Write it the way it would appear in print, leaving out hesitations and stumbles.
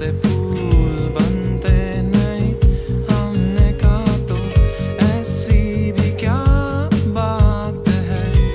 se puede.